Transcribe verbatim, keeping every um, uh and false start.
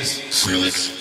is Skrillex.